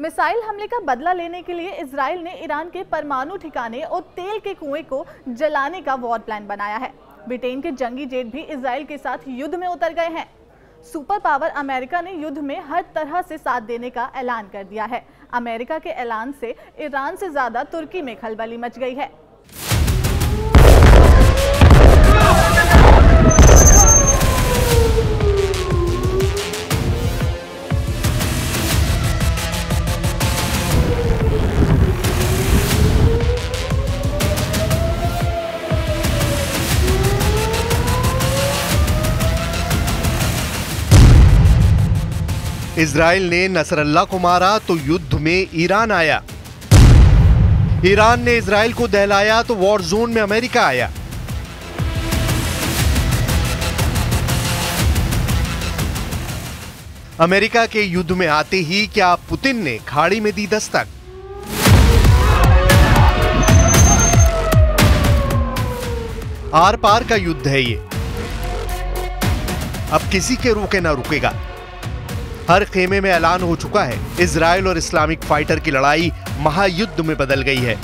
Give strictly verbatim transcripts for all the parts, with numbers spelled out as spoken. Missile हमले का बदला लेने के लिए इजराइल ने ईरान के परमाणु ठिकाने और तेल के कुएं को जलाने का वॉर प्लान बनाया है। ब्रिटेन के जंगी जेट भी इजराइल के साथ युद्ध में उतर गए हैं। सुपर पावर अमेरिका ने युद्ध में हर तरह से साथ देने का ऐलान कर दिया है। अमेरिका के ऐलान से ईरान से ज्यादा तुर्की में खलबली मच गई है। इजराइल ने नसरल्लाह को मारा तो युद्ध में ईरान आया, ईरान ने इजराइल को दहलाया तो वॉर जोन में अमेरिका आया। अमेरिका के युद्ध में आते ही क्या पुतिन ने खाड़ी में दी दस्तक। आर पार का युद्ध है ये, अब किसी के रुके ना रुकेगा। हर खेमे में ऐलान हो चुका है, इजराइल और इस्लामिक फाइटर की लड़ाई महायुद्ध में बदल गई है।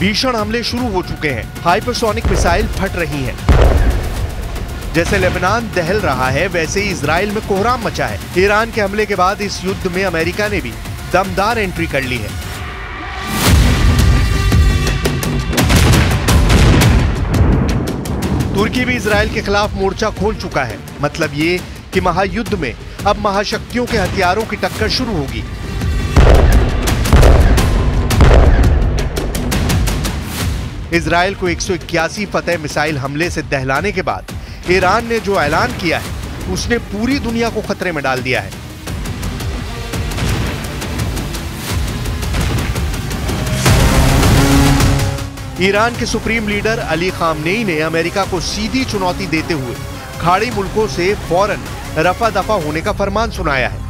भीषण हमले शुरू हो चुके हैं, हाइपरसोनिक मिसाइल फट रही हैं। जैसे लेबनान दहल रहा है, वैसे ही इजराइल में कोहराम मचा है। ईरान के हमले के बाद इस युद्ध में अमेरिका ने भी दमदार एंट्री कर ली है। तुर्की भी इजराइल के खिलाफ मोर्चा खोल चुका है। मतलब ये कि महायुद्ध में अब महाशक्तियों के हथियारों की टक्कर शुरू होगी। इजराइल को एक सौ इक्यासी फतेह मिसाइल हमले से दहलाने के बाद ईरान ने जो ऐलान किया है, उसने पूरी दुनिया को खतरे में डाल दिया है। ईरान के सुप्रीम लीडर अली खामनेई ने अमेरिका को सीधी चुनौती देते हुए खाड़ी मुल्कों से फौरन रफा दफा होने का फरमान सुनाया है।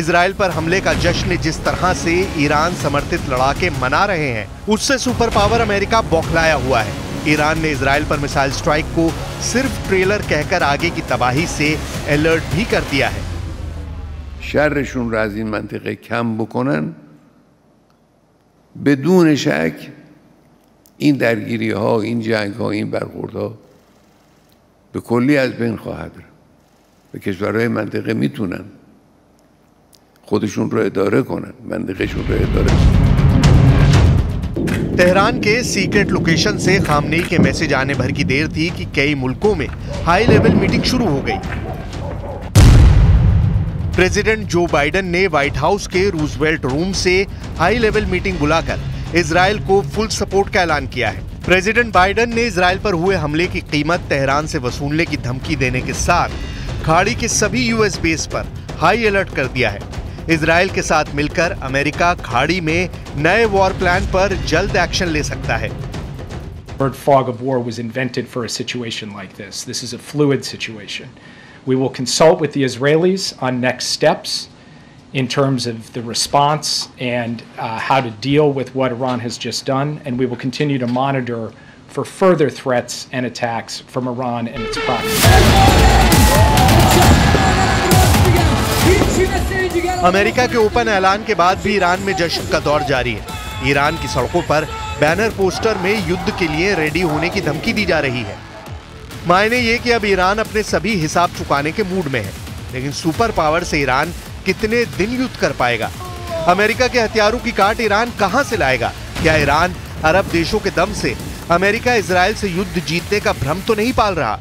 इजराइल पर हमले का जश्न जिस तरह से ईरान समर्थित लड़ाके मना रहे हैं, उससे सुपर पावर अमेरिका बौखलाया हुआ है। ईरान ने इजराइल पर मिसाइल स्ट्राइक को सिर्फ ट्रेलर कहकर आगे की तबाही से अलर्ट भी कर दिया है। शर्रशुन रा इस मंतिक़े कम बकुनन بدون شک این درگیری ها این جنگ ها این برخورد ها به کلی از بین خواهد رفت و کشورهای منطقه میتونن خودشون رو اداره کنن منطقهشون رو اداره کنن। तेहरान के सीक्रेट लोकेशन से खामनेई के मैसेज आने भर की देर थी कि कई मुल्कों में हाई लेवल मीटिंग शुरू हो गई। प्रेसिडेंट जो बाइडेन ने व्हाइट हाउस के रूजवेल्ट रूम से हाई लेवल मीटिंग बुलाकर इजराइल को फुल सपोर्ट का ऐलान किया है। प्रेसिडेंट बाइडेन ने इजराइल पर हुए हमले की कीमत तेहरान से वसूलने की धमकी देने के साथ खाड़ी के सभी यूएस बेस पर हाई अलर्ट कर दिया है। इजराइल के साथ मिलकर अमेरिका खाड़ी में नए वॉर प्लान पर जल्द एक्शन ले सकता है। in terms of the response and uh, how to deal with what Iran has just done, and we will continue to monitor for further threats and attacks from Iran and its proxies. America के open ऐलान के बाद भी Iran में जश्न का दौर जारी है। ईरान की सड़कों पर बैनर पोस्टर में युद्ध के लिए रेडी होने की धमकी दी जा रही है। मायने ये कि अब ईरान अपने सभी हिसाब चुकाने के मूड में है, लेकिन सुपर पावर से ईरान कितने दिन युद्ध कर पाएगा? अमेरिका के हथियारों की काट ईरान कहां से लाएगा? क्या ईरान अरब देशों के दम से अमेरिका इजराइल से युद्ध जीतने का भ्रम तो नहीं पाल रहा?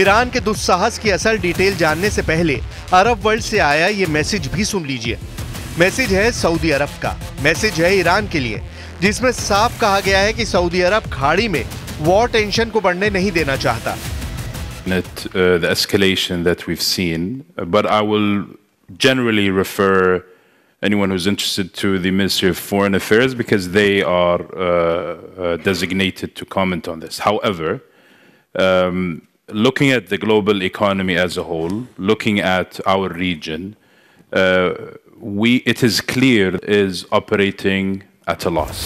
ईरान के दुस्साहस की असल डिटेल जानने से पहले अरब वर्ल्ड से आया ये मैसेज भी सुन लीजिए। मैसेज है सऊदी अरब का, मैसेज है ईरान के लिए, जिसमें साफ कहा गया है कि सऊदी अरब खाड़ी में वॉर टेंशन को बढ़ने नहीं देना चाहता। At, uh, the escalation that we've seen, but I will generally refer anyone who's interested to the Ministry of Foreign Affairs because they are uh, uh, designated to comment on this. However, um, looking at the global economy as a whole, looking at our region, uh, we it is clear is operating at a loss.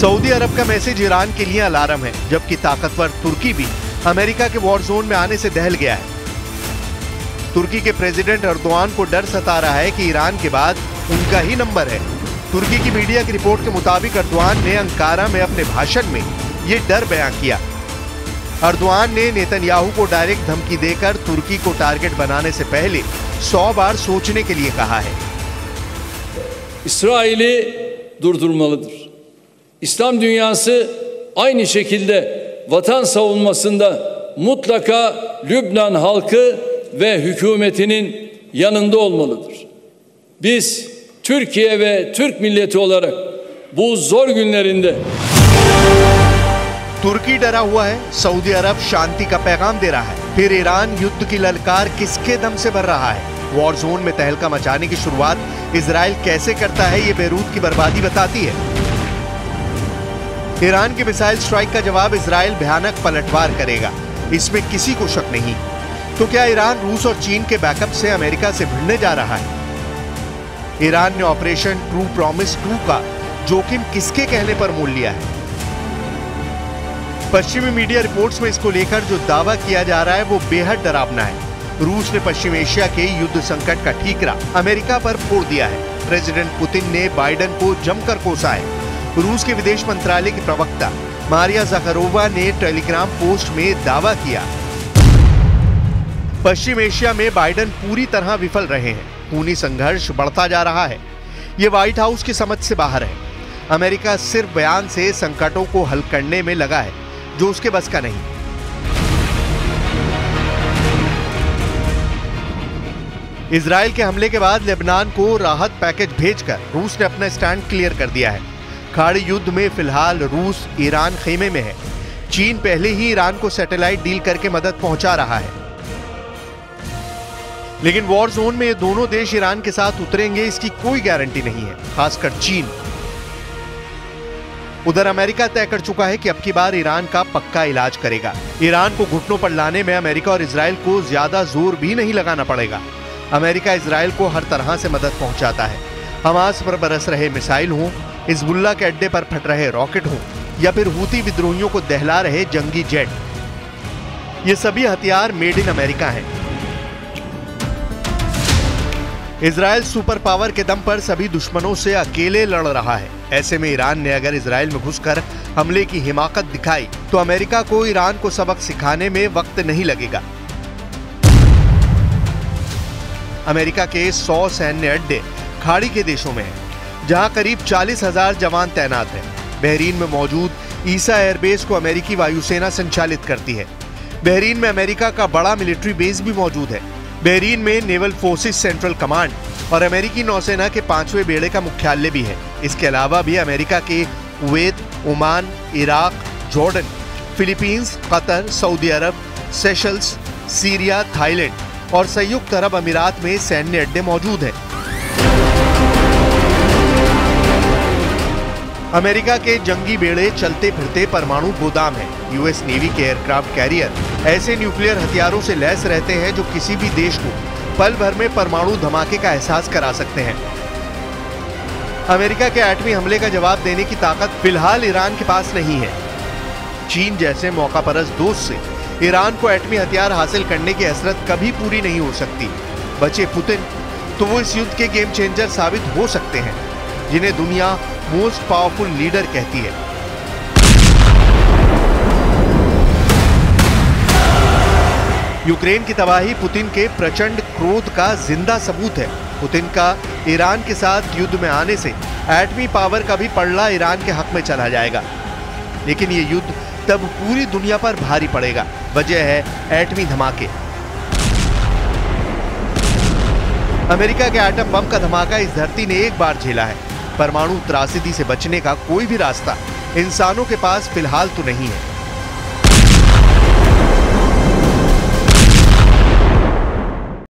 Saudi Arab का message Iran के लिए alarm है, जबकि ताकतवर तुर्की भी America के war zone में आने से दहल गया है। तुर्की के प्रेसिडेंट एर्दोगान को डर सता रहा है कि ईरान के बाद उनका ही नंबर है। तुर्की की मीडिया की रिपोर्ट के मुताबिक एर्दोगान ने अंकारा में अपने भाषण में ये डर बयां किया। एर्दोगान ने नेतन्याहू को डायरेक्ट धमकी देकर तुर्की को टारगेट बनाने से पहले सौ बार सोचने के लिए कहा है। İsrail'i durdurmalıdır. İslam dünyası aynı şekilde vatan savunmasında mutlaka Lübnan halkı ve hükümetinin yanında olmalıdır. Biz Türkiye ve Türk milleti olarak bu zor günlerinde तुर्की डरा हुआ है, सऊदी अरब शांति का पैगाम दे रहा है, फिर ईरान युद्ध की ललकार किसके दम से भर रहा है। वॉर जोन में तहलका मचाने की शुरुआत इजराइल कैसे करता है, ये बेरूत की बर्बादी बताती है। ईरान के मिसाइल स्ट्राइक का जवाब इजराइल भयानक पलटवार करेगा, इसमें किसी को शक नहीं। तो क्या ईरान रूस और चीन के बैकअप से अमेरिका से भिड़ने जा रहा है? ईरान ने ऑपरेशन ट्रू प्रॉमिस टू का जोखिम किसके कहने पर मोल लिया है? पश्चिमी मीडिया रिपोर्ट्स में इसको लेकर जो दावा किया जा रहा है वो बेहद डरावना है। रूस ने पश्चिम एशिया के युद्ध संकट का ठीकरा अमेरिका पर फोड़ दिया है। प्रेसिडेंट पुतिन ने बाइडेन को जमकर कोसा है। रूस के विदेश मंत्रालय की प्रवक्ता मारिया ज़खरोवा ने टेलीग्राम पोस्ट में दावा किया, पश्चिम एशिया में बाइडेन पूरी तरह विफल रहे हैं, खूनी संघर्ष बढ़ता जा रहा है, ये व्हाइट हाउस की समझ से बाहर है। अमेरिका सिर्फ बयान से संकटों को हल करने में लगा है जो उसके बस का नहीं। इजराइल के हमले के बाद लेबनान को राहत पैकेज भेजकर रूस ने अपना स्टैंड क्लियर कर दिया है। खाड़ी युद्ध में फिलहाल रूस ईरान खेमे में है। चीन पहले ही ईरान को सैटेलाइट डील करके मदद पहुंचा रहा है, लेकिन वॉर जोन में ये दोनों देश ईरान के साथ उतरेंगे इसकी कोई गारंटी नहीं है, खासकर चीन। उधर अमेरिका तय कर चुका है कि अब की बार ईरान का पक्का इलाज करेगा। ईरान को घुटनों पर लाने में अमेरिका और इजराइल को ज्यादा जोर भी नहीं लगाना पड़ेगा। अमेरिका इजराइल को हर तरह से मदद पहुंचाता है, हमास पर बरस रहे मिसाइल हों, हिजबुल्लाह के अड्डे पर फट रहे रॉकेट हों, या फिर हूती विद्रोहियों को दहला रहे जंगी जेट, ये सभी हथियार मेड इन अमेरिका हैं। इजराइल सुपर पावर के दम पर सभी दुश्मनों से अकेले लड़ रहा है। ऐसे में ईरान ने अगर इजराइल में घुसकर हमले की हिमाकत दिखाई तो अमेरिका को ईरान को सबक सिखाने में वक्त नहीं लगेगा। अमेरिका के सौ सैन्य अड्डे खाड़ी के देशों में हैं, जहां करीब चालीस हजार जवान तैनात हैं। बहरीन में मौजूद ईसा एयरबेस को अमेरिकी वायुसेना संचालित करती है। बहरीन में अमेरिका का बड़ा मिलिट्री बेस भी मौजूद है। बहरीन में नेवल फोर्सेस सेंट्रल कमांड और अमेरिकी नौसेना के पांचवें बेड़े का मुख्यालय भी है। इसके अलावा भी अमेरिका के Kuwait, Oman, Iraq, Jordan, Philippines, Qatar, Saudi Arab, Seychelles, Syria, Thailand और संयुक्त अरब अमीरात में सैन्य अड्डे मौजूद हैं। अमेरिका के जंगी बेड़े चलते फिरते परमाणु गोदाम है। यूएस नेवी के एयरक्राफ्ट कैरियर ऐसे न्यूक्लियर हथियारों से लैस रहते हैं जो किसी भी देश को पल भर में परमाणु धमाके का एहसास करा सकते हैं। अमेरिका के आठवीं हमले का जवाब देने की ताकत फिलहाल ईरान के पास नहीं है। चीन जैसे मौकापरस्त दोस्त से ईरान को एटमी हथियार हासिल करने की हसरत कभी पूरी नहीं हो सकती। बचे पुतिन तो वो इस युद्ध के गेम चेंजर साबित हो सकते हैं, जिन्हें दुनिया मोस्ट पावरफुल लीडर कहती है। यूक्रेन की तबाही पुतिन के प्रचंड क्रोध का जिंदा सबूत है। पुतिन का ईरान के साथ युद्ध में आने से एटमी पावर का भी पड़ला ईरान के हक में चला जाएगा, लेकिन ये युद्ध तब पूरी दुनिया पर भारी पड़ेगा। वजह है एटमी धमाके। अमेरिका के एटम बम का धमाका इस धरती ने एक बार झेला है। परमाणु त्रासदी से बचने का कोई भी रास्ता इंसानों के पास फिलहाल तो नहीं है।